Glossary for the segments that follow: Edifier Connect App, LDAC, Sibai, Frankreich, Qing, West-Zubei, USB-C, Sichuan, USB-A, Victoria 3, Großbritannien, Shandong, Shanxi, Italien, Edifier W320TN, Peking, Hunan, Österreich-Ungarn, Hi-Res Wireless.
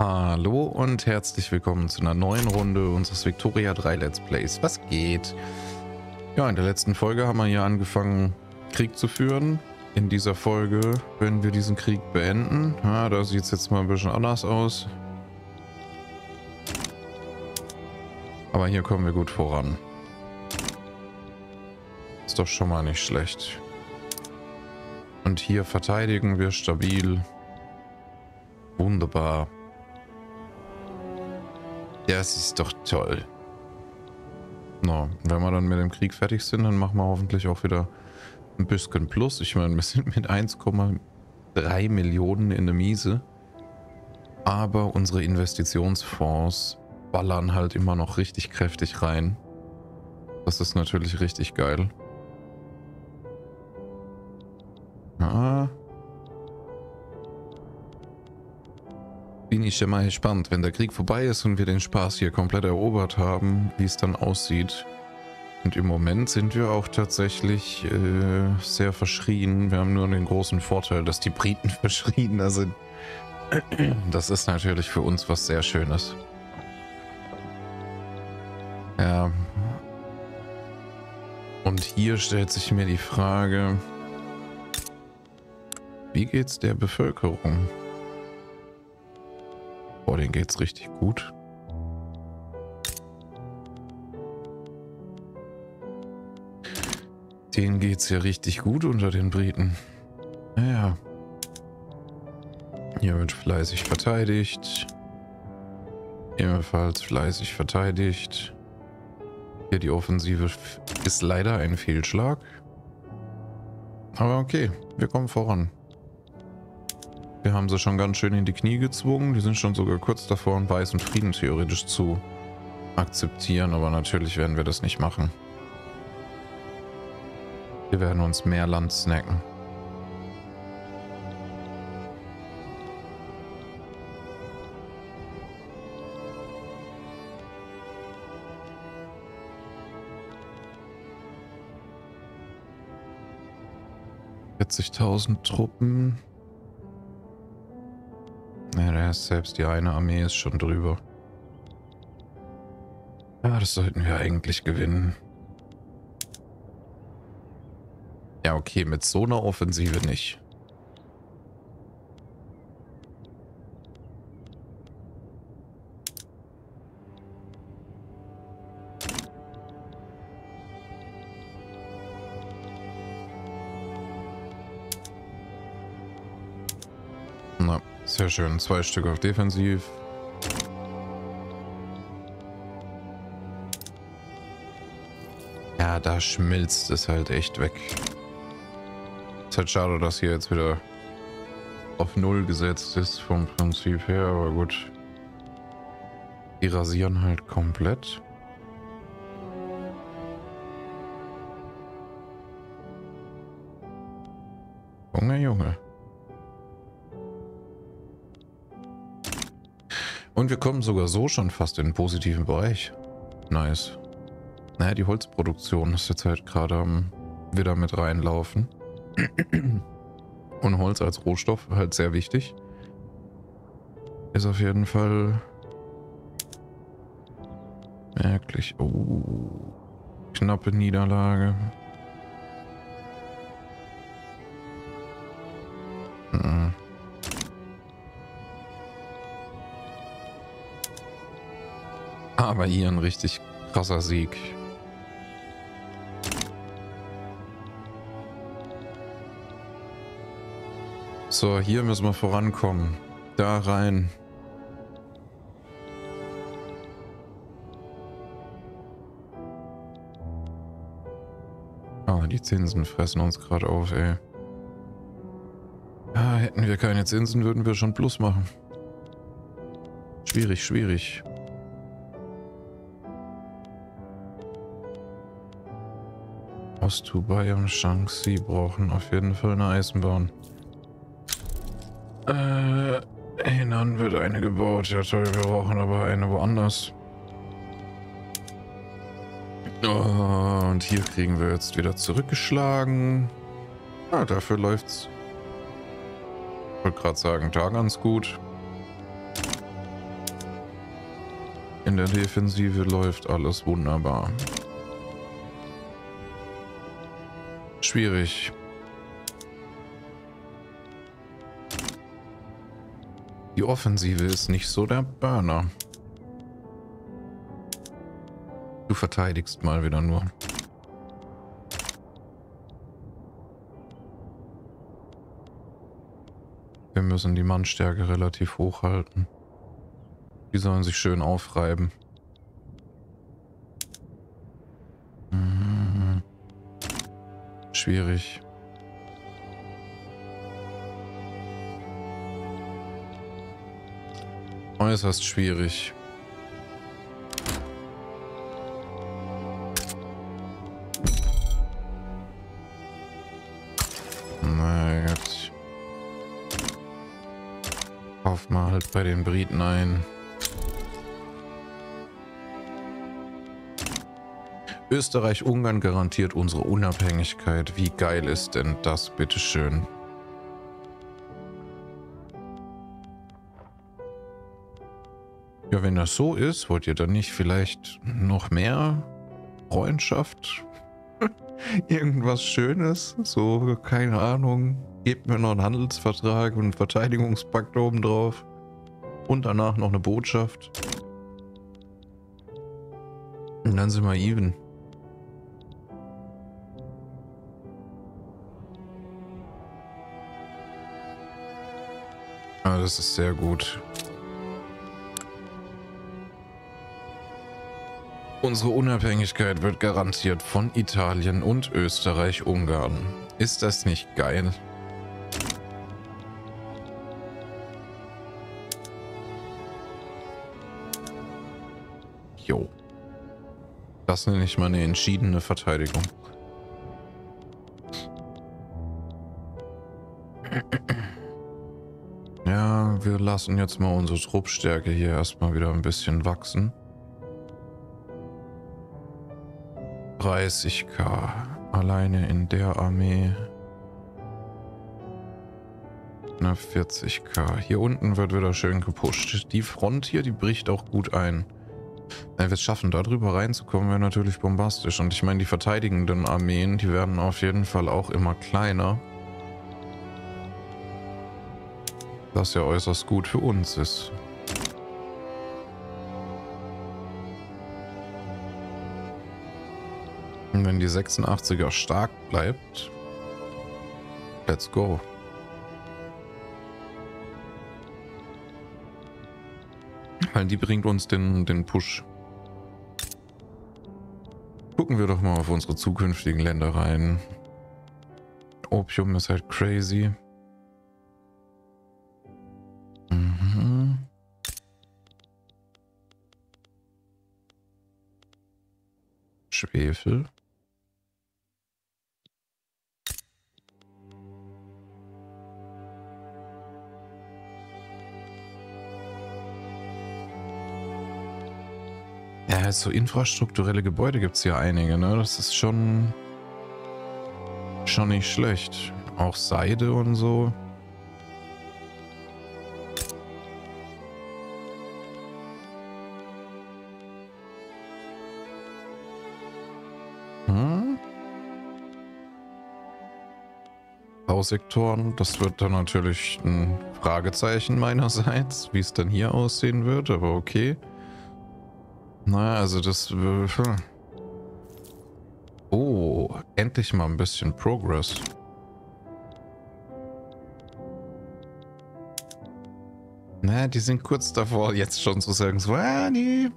Hallo und herzlich willkommen zu einer neuen Runde unseres Victoria 3 Let's Plays. Was geht? Ja, in der letzten Folge haben wir hier angefangen, Krieg zu führen. In dieser Folge werden wir diesen Krieg beenden. Ja, da sieht es jetzt mal ein bisschen anders aus. Aber hier kommen wir gut voran. Ist doch schon mal nicht schlecht. Und hier verteidigen wir stabil. Wunderbar. Das ist doch toll. Na, wenn wir dann mit dem Krieg fertig sind, dann machen wir hoffentlich auch wieder ein bisschen Plus. Ich meine, wir sind mit 1,3 Millionen in der Miese. Aber unsere Investitionsfonds ballern halt immer noch richtig kräftig rein. Das ist natürlich richtig geil. Ja. Bin ich ja mal gespannt, wenn der Krieg vorbei ist und wir den Spaß hier komplett erobert haben, wie es dann aussieht. Und im Moment sind wir auch tatsächlich sehr verschrien. Wir haben nur den großen Vorteil, dass die Briten verschriener sind. Das ist natürlich für uns was sehr Schönes. Ja. Und hier stellt sich mir die Frage, wie geht's der Bevölkerung? Boah, denen geht's richtig gut. Denen geht's ja richtig gut unter den Briten. Naja. Hier wird fleißig verteidigt. Ebenfalls fleißig verteidigt. Hier die Offensive ist leider ein Fehlschlag. Aber okay, wir kommen voran. Wir haben sie schon ganz schön in die Knie gezwungen. Die sind schon sogar kurz davor, einen weißen Frieden theoretisch zu akzeptieren. Aber natürlich werden wir das nicht machen. Wir werden uns mehr Land snacken. Truppen. Ja, selbst die eine Armee ist schon drüber. Ja, das sollten wir eigentlich gewinnen. Ja, okay, mit so einer Offensive nicht. Sehr schön, 2 Stück auf Defensiv. Ja, da schmilzt es halt echt weg. Ist halt schade, dass hier jetzt wieder auf Null gesetzt ist vom Prinzip her, aber gut. Die rasieren halt komplett. Junge, Junge. Und wir kommen sogar so schon fast in den positiven Bereich. Nice. Naja, die Holzproduktion ist jetzt halt gerade am wieder mit reinlaufen. Und Holz als Rohstoff halt sehr wichtig. Ist auf jeden Fall merklich. Oh, knappe Niederlage. Aber hier ein richtig krasser Sieg. So, hier müssen wir vorankommen. Da rein. Ah, die Zinsen fressen uns gerade auf, ey. Ah, hätten wir keine Zinsen, würden wir schon Plus machen. Schwierig, schwierig. West-Zubei und Shanxi brauchen auf jeden Fall eine Eisenbahn. Hunan wird eine gebaut. Ja toll, wir brauchen aber eine woanders. Oh, und hier kriegen wir jetzt wieder zurückgeschlagen. Ah, dafür läuft's. Ich wollte gerade sagen, da ganz gut. In der Defensive läuft alles wunderbar. Schwierig. Die Offensive ist nicht so der Burner. Du verteidigst mal wieder nur. Wir müssen die Mannstärke relativ hoch halten. Die sollen sich schön aufreiben. Hm. Schwierig. Äußerst schwierig. Na gut. Kauf mal halt bei den Briten ein. Österreich-Ungarn garantiert unsere Unabhängigkeit. Wie geil ist denn das, bitteschön? Ja, wenn das so ist, wollt ihr dann nicht vielleicht noch mehr Freundschaft? Irgendwas Schönes? So, keine Ahnung. Gebt mir noch einen Handelsvertrag und einen Verteidigungspakt obendrauf. Und danach noch eine Botschaft. Und dann sind wir even. Ah, das ist sehr gut. Unsere Unabhängigkeit wird garantiert von Italien und Österreich-Ungarn. Ist das nicht geil? Jo. Das nenne ich mal eine entschiedene Verteidigung. Ja, wir lassen jetzt mal unsere Truppstärke hier erstmal wieder ein bisschen wachsen. 30.000 alleine in der Armee. Na, 40.000. Hier unten wird wieder schön gepusht. Die Front hier, die bricht auch gut ein. Wenn wir es schaffen, da drüber reinzukommen, wäre natürlich bombastisch. Und ich meine, die verteidigenden Armeen, die werden auf jeden Fall auch immer kleiner. Was ja äußerst gut für uns ist. Und wenn die 86er stark bleibt, let's go. Weil die bringt uns den Push. Gucken wir doch mal auf unsere zukünftigen Länder rein. Opium ist halt crazy. Mhm. Schwefel. Ja, so infrastrukturelle Gebäude gibt es hier einige, ne? Das ist schon nicht schlecht. Auch Seide und so. Hm? Bausektoren, das wird dann natürlich ein Fragezeichen meinerseits, wie es dann hier aussehen wird, aber okay. Naja, also das... Oh, endlich mal ein bisschen Progress. Na, die sind kurz davor, jetzt schon zu sagen, so... nee,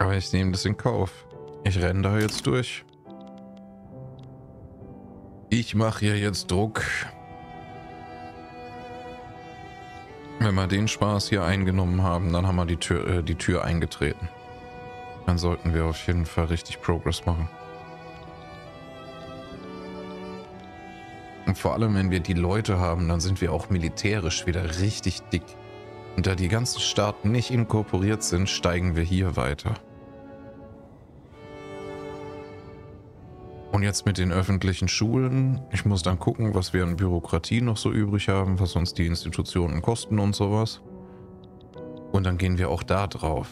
Aber ich nehme das in Kauf. Ich renne da jetzt durch. Ich mache hier jetzt Druck. Wenn wir den Spaß hier eingenommen haben, dann haben wir die Tür eingetreten. Dann sollten wir auf jeden Fall richtig Progress machen. Und vor allem, wenn wir die Leute haben, dann sind wir auch militärisch wieder richtig dick. Und da die ganzen Staaten nicht inkorporiert sind, steigen wir hier weiter. Und jetzt mit den öffentlichen Schulen. Ich muss dann gucken, was wir an Bürokratie noch so übrig haben, was uns die Institutionen kosten und sowas. Und dann gehen wir auch da drauf.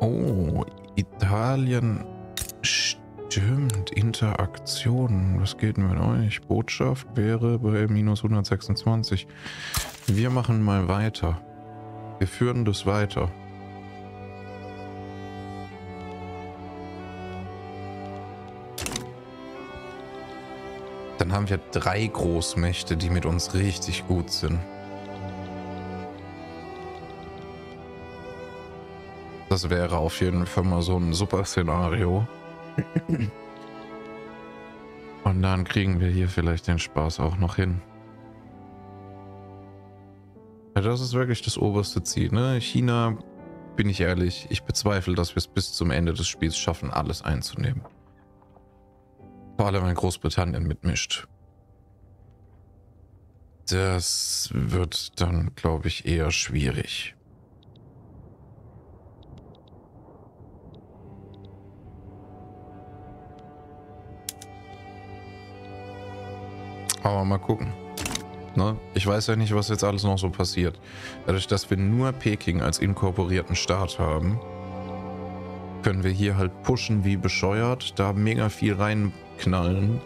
Oh, Italien. Stimmt, Interaktionen. Was geht denn mit euch? Botschaft wäre bei minus 126. Wir machen mal weiter. Wir führen das weiter. Dann haben wir 3 Großmächte, die mit uns richtig gut sind. Das wäre auf jeden Fall mal so ein super Szenario. Und dann kriegen wir hier vielleicht den Spaß auch noch hin. Ja, das ist wirklich das oberste Ziel, ne? China, bin ich ehrlich, ich bezweifle, dass wir es bis zum Ende des Spiels schaffen, alles einzunehmen. Vor allem wenn Großbritannien mitmischt. Das wird dann, glaube ich, eher schwierig. Aber mal gucken. Ne? Ich weiß ja nicht, was jetzt alles noch so passiert. Dadurch, dass wir nur Peking als inkorporierten Staat haben, können wir hier halt pushen wie bescheuert, da mega viel reinknallen.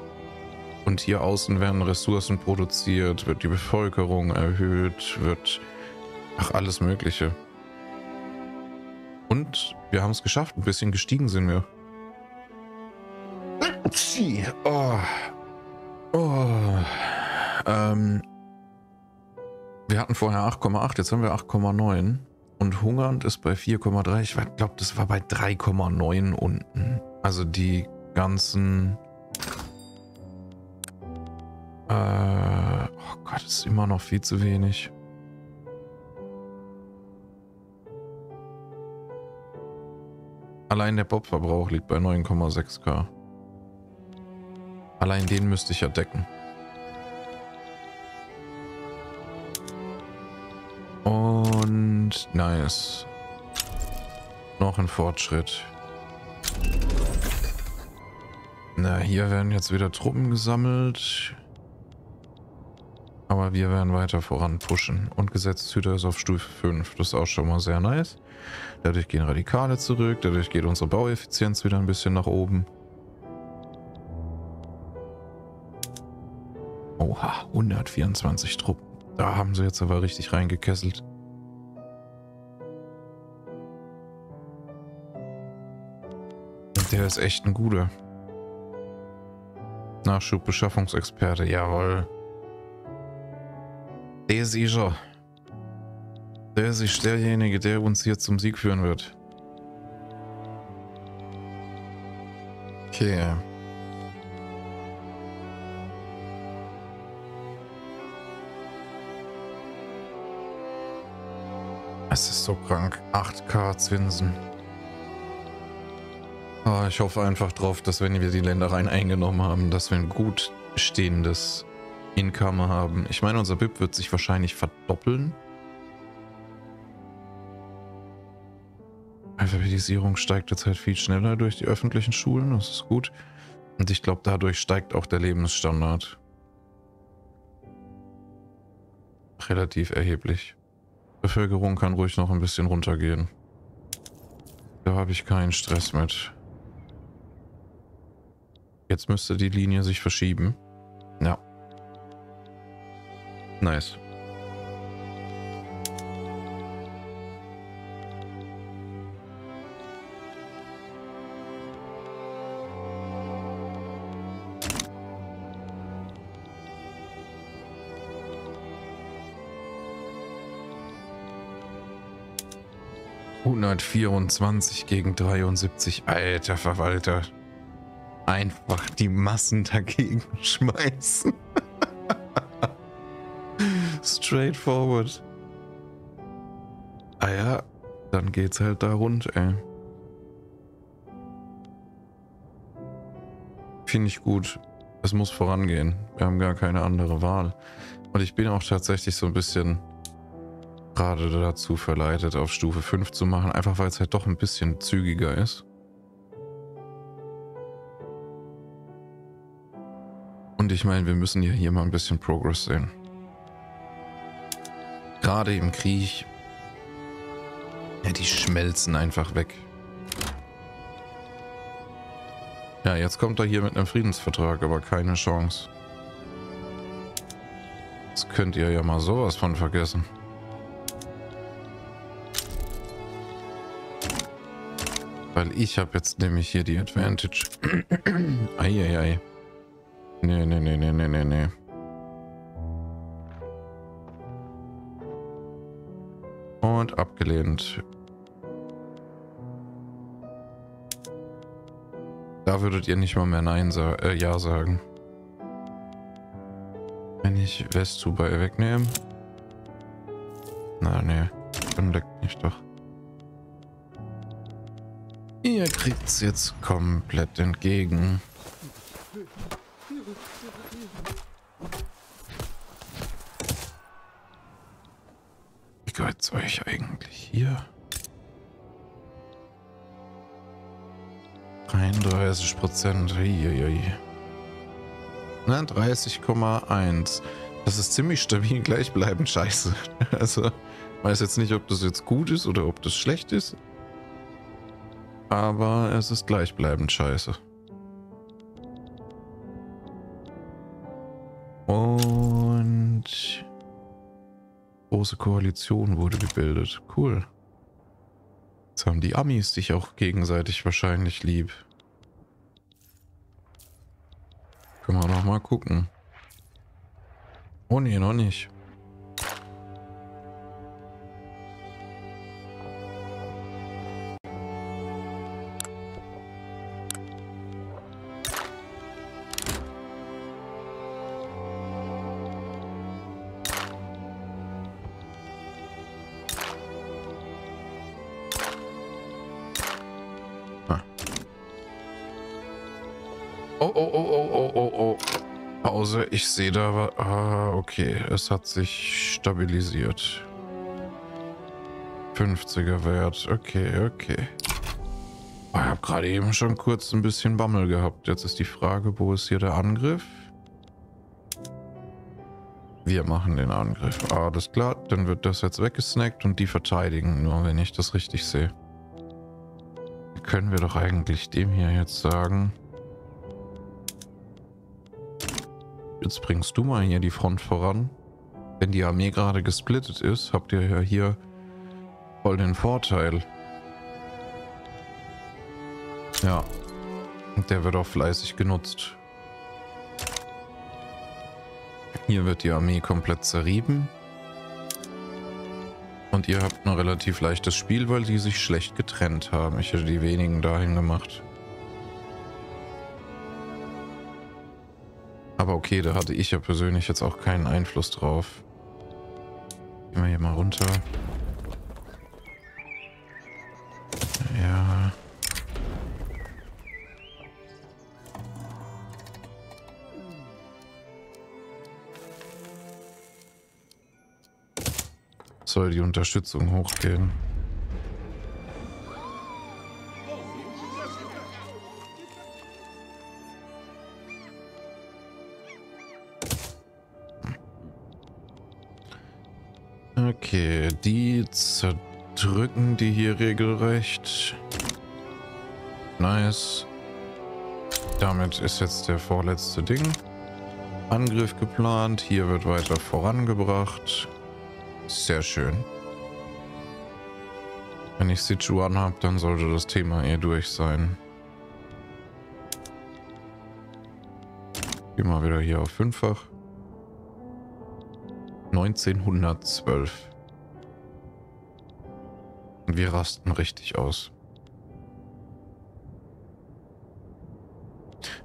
Und hier außen werden Ressourcen produziert, wird die Bevölkerung erhöht, wird... Ach, alles Mögliche. Und wir haben es geschafft, ein bisschen gestiegen sind wir. Oh... Oh, wir hatten vorher 8,8, jetzt haben wir 8,9 und Hungernd ist bei 4,3. Ich glaube, das war bei 3,9 unten. Also die ganzen... oh Gott, das ist immer noch viel zu wenig. Allein der Bob-Verbrauch liegt bei 9,6k. Allein den müsste ich ja decken. Und nice. Noch ein Fortschritt. Na, hier werden jetzt wieder Truppen gesammelt. Aber wir werden weiter voran pushen. Und Gesetzeshüter ist auf Stufe 5. Das ist auch schon mal sehr nice. Dadurch gehen Radikale zurück. Dadurch geht unsere Baueffizienz wieder ein bisschen nach oben. Oha, 124 Truppen. Da haben sie jetzt aber richtig reingekesselt. Der ist echt ein guter. Nachschubbeschaffungsexperte, jawohl. Der ist sicher. Der ist derjenige, der uns hier zum Sieg führen wird. Okay. Es ist so krank. 8k Zinsen. Oh, ich hoffe einfach drauf, dass wenn wir die Ländereien eingenommen haben, dass wir ein gut stehendes Income haben. Ich meine, unser BIP wird sich wahrscheinlich verdoppeln. Alphabetisierung steigt derzeit viel schneller durch die öffentlichen Schulen. Das ist gut. Und ich glaube, dadurch steigt auch der Lebensstandard. Relativ erheblich. Bevölkerung kann ruhig noch ein bisschen runtergehen. Da habe ich keinen Stress mit. Jetzt müsste die Linie sich verschieben. Ja. Nice. Hunan 24 gegen 73. Alter Verwalter. Einfach die Massen dagegen schmeißen. Straightforward. Ah ja, dann geht's halt da rund, ey. Finde ich gut. Es muss vorangehen. Wir haben gar keine andere Wahl. Und ich bin auch tatsächlich so ein bisschen... gerade dazu verleitet, auf Stufe 5 zu machen, einfach weil es halt doch ein bisschen zügiger ist. Und ich meine, wir müssen ja hier mal ein bisschen Progress sehen. Gerade im Krieg, ja, die schmelzen einfach weg. Ja, jetzt kommt er hier mit einem Friedensvertrag, aber keine Chance. Das könnt ihr ja mal sowas von vergessen. Weil ich habe jetzt nämlich hier die Advantage. Eieiei. Nee, nee, nee, nee, nee, nee, nee. Und abgelehnt. Da würdet ihr nicht mal mehr Nein Ja sagen. Wenn ich West-Zubei wegnehme. Na, nee. Dann leckt mich doch. Ihr kriegt's jetzt komplett entgegen. Wie geht's euch eigentlich hier? 33%. Na, 30,1. Das ist ziemlich stabil gleichbleibend. Scheiße. Also, weiß jetzt nicht, ob das jetzt gut ist oder ob das schlecht ist. Aber es ist gleichbleibend scheiße. Und große Koalition wurde gebildet. Cool. Jetzt haben die Amis sich auch gegenseitig wahrscheinlich lieb. Können wir noch mal gucken. Oh nee, noch nicht. Ich sehe da was. Ah, okay. Es hat sich stabilisiert. 50er Wert. Okay, okay. Ich habe gerade eben schon kurz ein bisschen Bammel gehabt. Jetzt ist die Frage, wo ist hier der Angriff? Wir machen den Angriff. Alles klar. Dann wird das jetzt weggesnackt und die verteidigen nur, wenn ich das richtig sehe. Können wir doch eigentlich dem hier jetzt sagen... Jetzt bringst du mal hier die Front voran. Wenn die Armee gerade gesplittet ist, habt ihr ja hier voll den Vorteil. Ja. Und der wird auch fleißig genutzt. Hier wird die Armee komplett zerrieben. Und ihr habt ein relativ leichtes Spiel, weil die sich schlecht getrennt haben. Ich hätte die wenigen dahin gemacht. Aber okay, da hatte ich ja persönlich jetzt auch keinen Einfluss drauf. Gehen wir hier mal runter. Ja. Soll die Unterstützung hochgehen? Okay, die zerdrücken die hier regelrecht. Nice. Damit ist jetzt der vorletzte Ding. Angriff geplant. Hier wird weiter vorangebracht. Sehr schön. Wenn ich Sichuan habe, dann sollte das Thema eh durch sein. Geh mal wieder hier auf 5-fach. 1912. Und wir rasten richtig aus.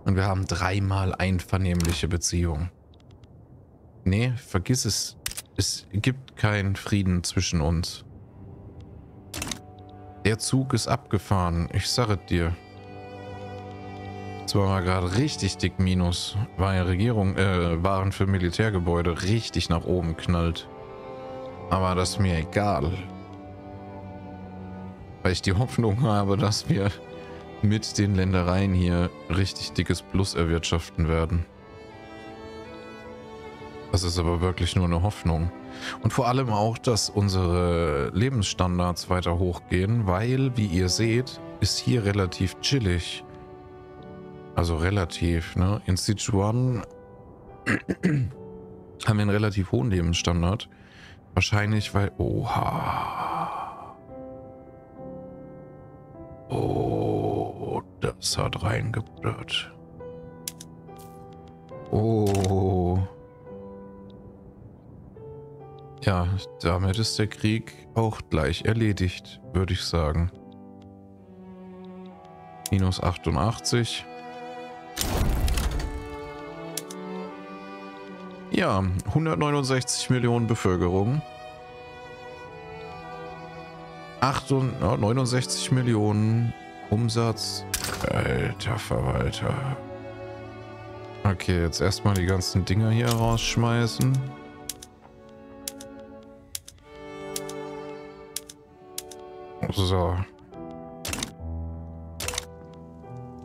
Und wir haben dreimal einvernehmliche Beziehungen. Nee, vergiss es. Es gibt keinen Frieden zwischen uns. Der Zug ist abgefahren. Ich sage dir. Jetzt waren wir gerade richtig dick minus, weil Waren für Militärgebäude richtig nach oben knallt. Aber das ist mir egal. Weil ich die Hoffnung habe, dass wir mit den Ländereien hier richtig dickes Plus erwirtschaften werden. Das ist aber wirklich nur eine Hoffnung. Und vor allem auch, dass unsere Lebensstandards weiter hochgehen, weil, wie ihr seht, ist hier relativ chillig. Also relativ, ne? In Sichuan haben wir einen relativ hohen Lebensstandard. Wahrscheinlich, weil... Oha. Oh, das hat reingeblöd. Oh. Ja, damit ist der Krieg auch gleich erledigt, würde ich sagen. Minus 88. Ja, 169 Millionen Bevölkerung. 69 Millionen Umsatz. Alter Verwalter. Okay, jetzt erstmal die ganzen Dinger hier rausschmeißen. So.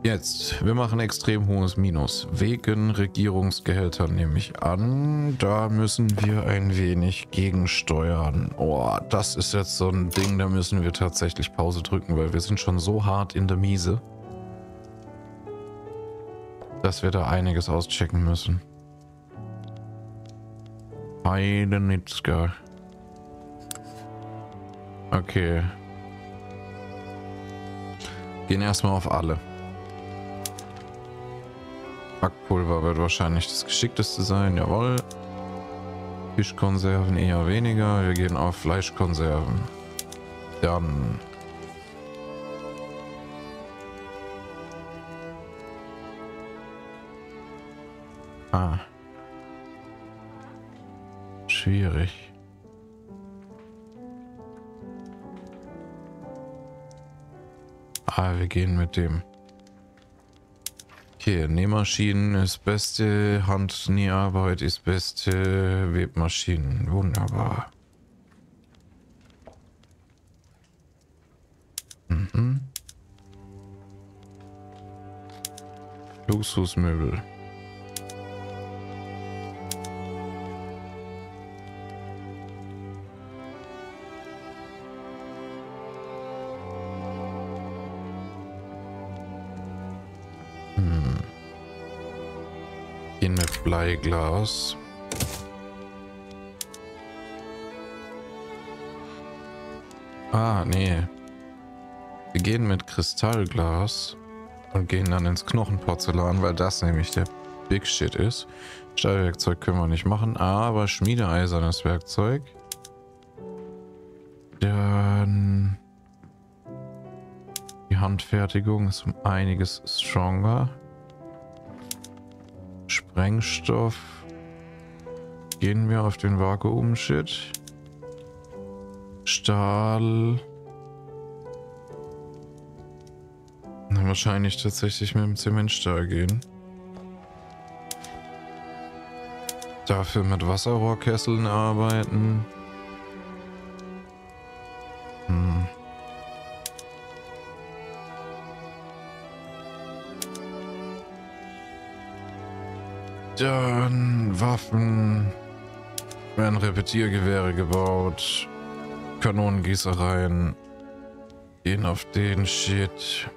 Jetzt, wir machen extrem hohes Minus. Wegen Regierungsgehältern nehme ich an. Da müssen wir ein wenig gegensteuern. Oh, das ist jetzt so ein Ding, da müssen wir tatsächlich Pause drücken, weil wir sind schon so hart in der Miese, dass wir da einiges auschecken müssen. Heidenitzka. Okay. Gehen erstmal auf alle. Backpulver wird wahrscheinlich das Geschickteste sein, jawohl. Fischkonserven eher weniger, wir gehen auf Fleischkonserven. Dann. Ah. Schwierig. Ah, wir gehen mit dem. Okay, Nähmaschinen ist beste, Handnäharbeit ist beste, Webmaschinen, wunderbar. Mhm. Luxusmöbel. Bleiglas. Ah, nee. Wir gehen mit Kristallglas und gehen dann ins Knochenporzellan, weil das nämlich der Big Shit ist. Stahlwerkzeug können wir nicht machen, aber schmiedeeisernes Werkzeug. Dann die Handfertigung ist um einiges stronger. Sprengstoff. Gehen wir auf den Vakuum-Shit. Stahl. Na, wahrscheinlich tatsächlich mit dem Zementstahl gehen. Dafür mit Wasserrohrkesseln arbeiten. Dann Waffen, werden Repetiergewehre gebaut, Kanonengießereien, gehen auf den Shit.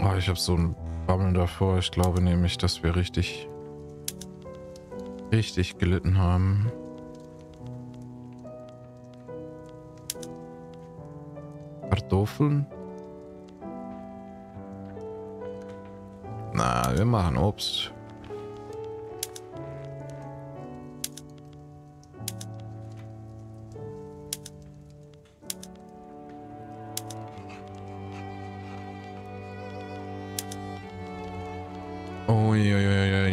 Oh, ich habe so einen Bammel davor. Ich glaube nämlich, dass wir richtig gelitten haben. Kartoffeln? Na, wir machen Obst. Oh,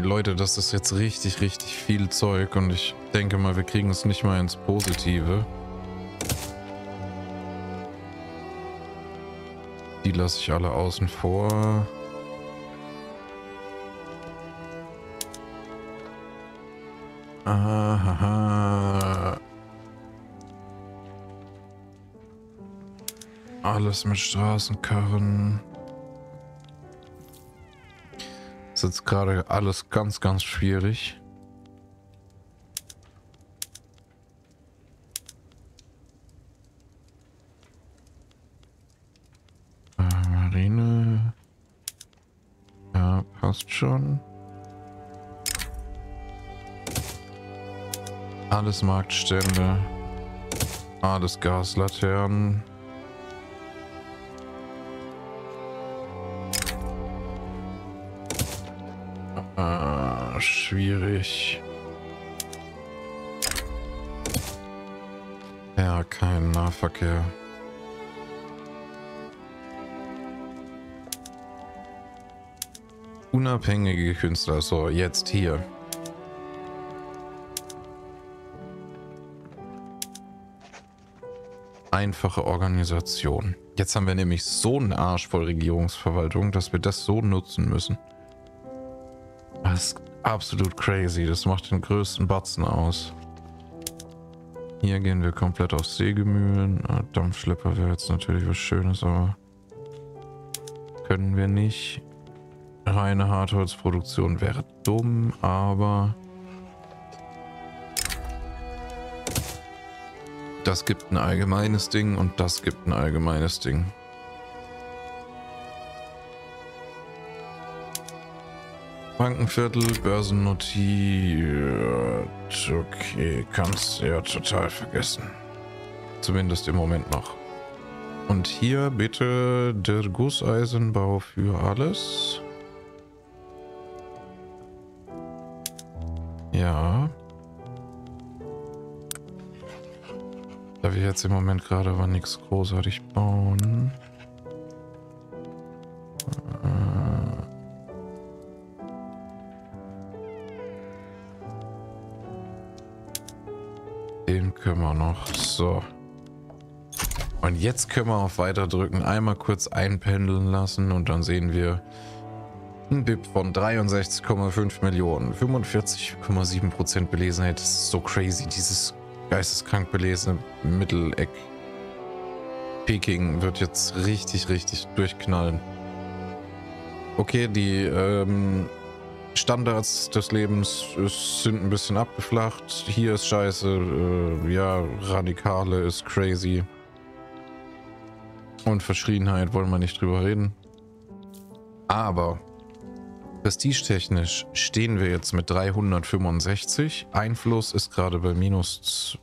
Leute, das ist jetzt richtig viel Zeug und ich denke mal, wir kriegen es nicht mal ins Positive. Die lasse ich alle außen vor. Aha. Alles mit Straßenkarren. Ist jetzt gerade alles ganz, ganz schwierig. Marine. Ja, passt schon. Alles Marktstände. Alles Gaslaternen. Schwierig. Ja, kein Nahverkehr. Unabhängige Künstler. So, jetzt hier. Einfache Organisation. Jetzt haben wir nämlich so einen Arsch voll Regierungsverwaltung, dass wir das so nutzen müssen. Das ist absolut crazy. Das macht den größten Batzen aus. Hier gehen wir komplett auf Sägemühlen. Dampfschlepper wäre jetzt natürlich was Schönes, aber können wir nicht. Reine Hartholzproduktion wäre dumm, aber das gibt ein allgemeines Ding und das gibt ein allgemeines Ding. Bankenviertel, börsennotiert. Okay, kannst ja total vergessen. Zumindest im Moment noch. Und hier bitte der Gusseisenbau für alles. Ja. Da wir jetzt im Moment gerade aber nichts großartig bauen. Den können wir noch. So. Und jetzt können wir auf Weiter drücken. Einmal kurz einpendeln lassen und dann sehen wir ein BIP von 63,5 Millionen. 45,7% Belesenheit. Das ist so crazy. Dieses geisteskrank belesene Mitteleck. Peking wird jetzt richtig, richtig durchknallen. Okay, die Standards des Lebens sind ein bisschen abgeflacht. Hier ist scheiße. Ja, Radikale ist crazy. Und Verschriebenheit wollen wir nicht drüber reden. Aber prestigetechnisch stehen wir jetzt mit 365. Einfluss ist gerade bei minus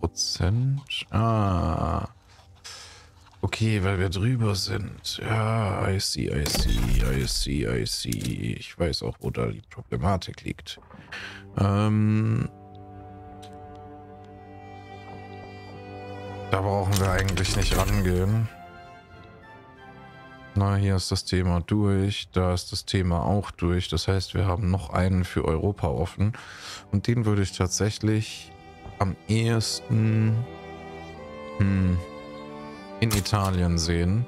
12%. Ah. Okay, weil wir drüber sind. Ja, I see, I see, I see, I see. Ich weiß auch, wo da die Problematik liegt. Da brauchen wir eigentlich nicht rangehen. Na, hier ist das Thema durch, da ist das Thema auch durch. Das heißt, wir haben noch einen für Europa offen. Und den würde ich tatsächlich am ehesten in Italien sehen.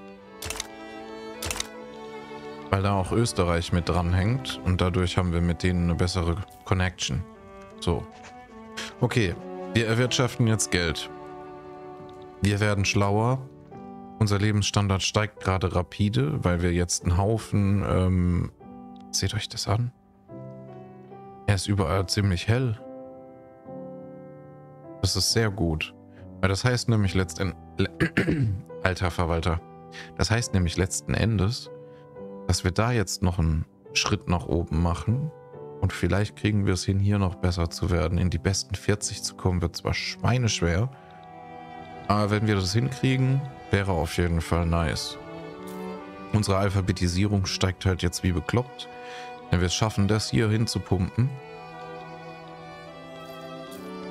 Weil da auch Österreich mit dranhängt. Und dadurch haben wir mit denen eine bessere Connection. So. Okay, wir erwirtschaften jetzt Geld. Wir werden schlauer. Unser Lebensstandard steigt gerade rapide, weil wir jetzt einen Haufen... seht euch das an. Er ist überall ziemlich hell. Das ist sehr gut. Weil das heißt nämlich letztendlich... Alter Verwalter. Das heißt nämlich letzten Endes, dass wir da jetzt noch einen Schritt nach oben machen. Und vielleicht kriegen wir es hin, hier noch besser zu werden. In die besten 40 zu kommen, wird zwar schweineschwer. Aber wenn wir das hinkriegen... wäre auf jeden Fall nice. Unsere Alphabetisierung steigt halt jetzt wie bekloppt. Wenn wir es schaffen, das hier hinzupumpen,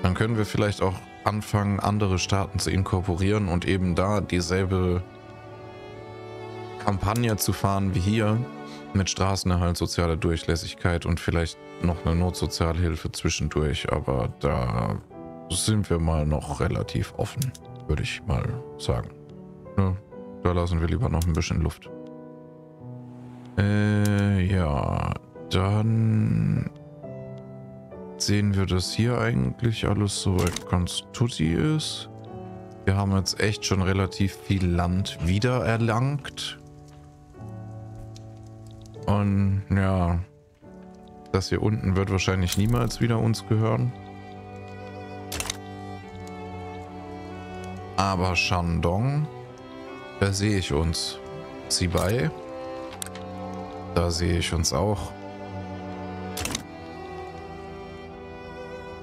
dann können wir vielleicht auch anfangen, andere Staaten zu inkorporieren und eben da dieselbe Kampagne zu fahren wie hier mit Straßenerhalt, sozialer Durchlässigkeit und vielleicht noch eine Notsozialhilfe zwischendurch. Aber da sind wir mal noch relativ offen, würde ich mal sagen. Da lassen wir lieber noch ein bisschen Luft. Ja, dann sehen wir, dass hier eigentlich alles soweit ganz tutti ist. Wir haben jetzt echt schon relativ viel Land wiedererlangt. Und ja, das hier unten wird wahrscheinlich niemals wieder uns gehören. Aber Shandong, da sehe ich uns. Sibai, da sehe ich uns auch.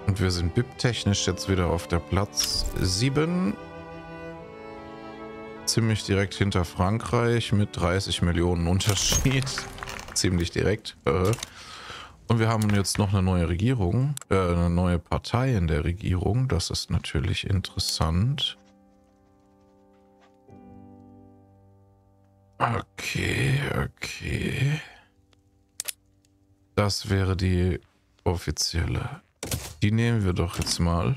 Und wir sind BIP-technisch jetzt wieder auf der Platz 7. Ziemlich direkt hinter Frankreich mit 30 Millionen Unterschied. Ziemlich direkt. Und wir haben jetzt noch eine neue Regierung, eine neue Partei in der Regierung. Das ist natürlich interessant. Okay, okay. Das wäre die offizielle. Die nehmen wir doch jetzt mal.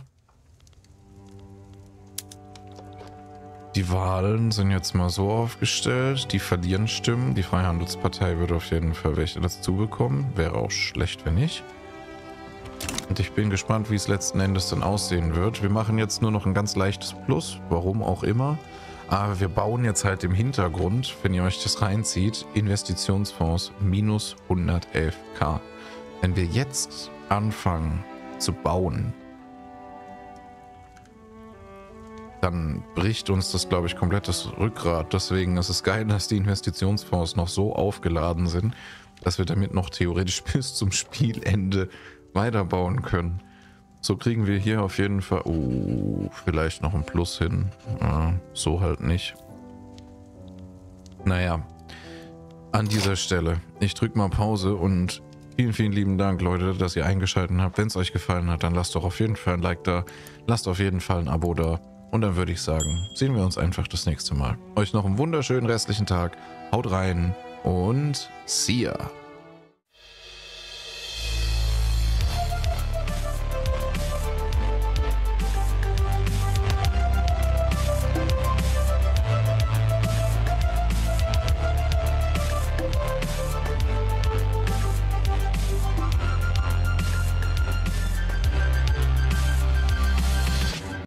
Die Wahlen sind jetzt mal so aufgestellt. Die verlieren Stimmen. Die Freihandelspartei würde auf jeden Fall welche dazu bekommen. Wäre auch schlecht, wenn nicht. Und ich bin gespannt, wie es letzten Endes dann aussehen wird. Wir machen jetzt nur noch ein ganz leichtes Plus. Warum auch immer. Aber wir bauen jetzt halt im Hintergrund, wenn ihr euch das reinzieht, Investitionsfonds minus 111.000. Wenn wir jetzt anfangen zu bauen, dann bricht uns das, glaube ich, komplett das Rückgrat. Deswegen ist es geil, dass die Investitionsfonds noch so aufgeladen sind, dass wir damit noch theoretisch bis zum Spielende weiterbauen können. So kriegen wir hier auf jeden Fall, oh, vielleicht noch ein Plus hin. Ja, so halt nicht. Naja, an dieser Stelle. Ich drücke mal Pause und vielen, vielen lieben Dank, Leute, dass ihr eingeschaltet habt. Wenn es euch gefallen hat, dann lasst doch auf jeden Fall ein Like da. Lasst auf jeden Fall ein Abo da. Und dann würde ich sagen, sehen wir uns einfach das nächste Mal. Euch noch einen wunderschönen restlichen Tag. Haut rein und see ya.